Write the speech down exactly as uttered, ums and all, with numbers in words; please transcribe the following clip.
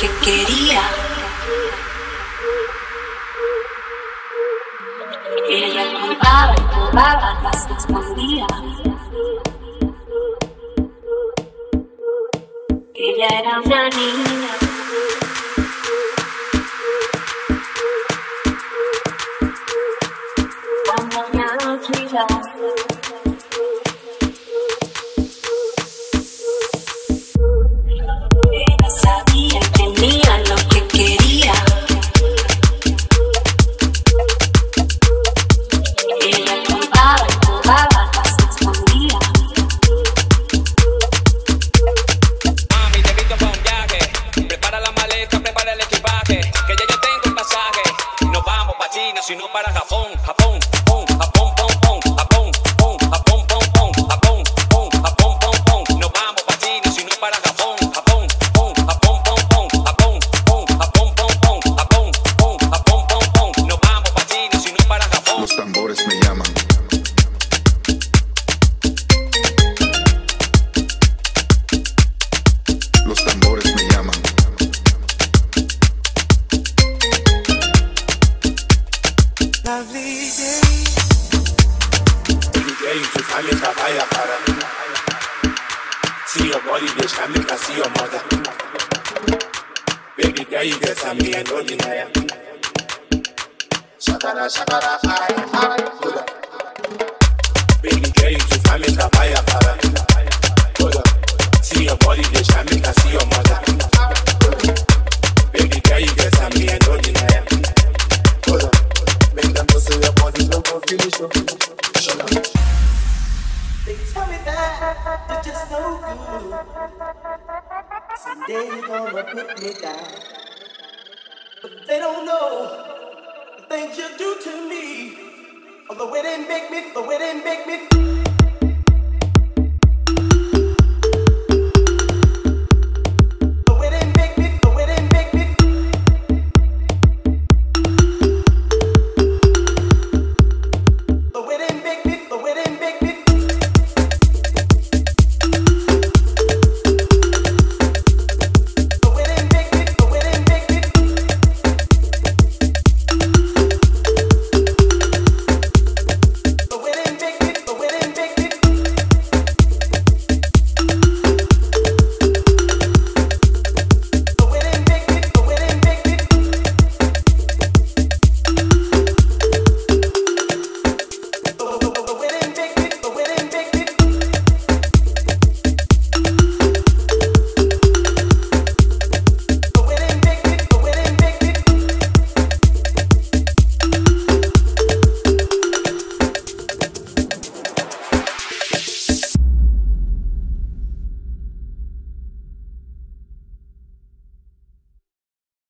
que quería. Ella curvaba y curvaba, las expandía. Ella era una niña. Cuando me atrevía, sino para Japón, Japón, Japón, Japón, Japón, Japón, Japón, Japón, Japón, Japón, Japón, Japón, nos vamos para China, sino para Japón, Japón, Japón, Japón, Japón, Japón, Japón, Japón, Japón, Japón, Japón, nos vamos para China, sino para Japón. Los tambores me llaman. Los tambores me llaman. Lovely day. Every day to find me a fire para me. See your body, bitch, I make her see your mother. Baby girl, you get some me and don't deny. Shakara, shakara, ay, ay, hola. Baby girl, you to find me a fire para me. Hola. See your body, bitch, I make her see your mother. Baby girl, you get some me and don't deny. Hola. Make them pussy your body, don't go finish your finish. Shut up. They tell me that you're just so good. Someday you're gonna put me down. But they don't know the things you do to me. Or the way they make me, the way they make me.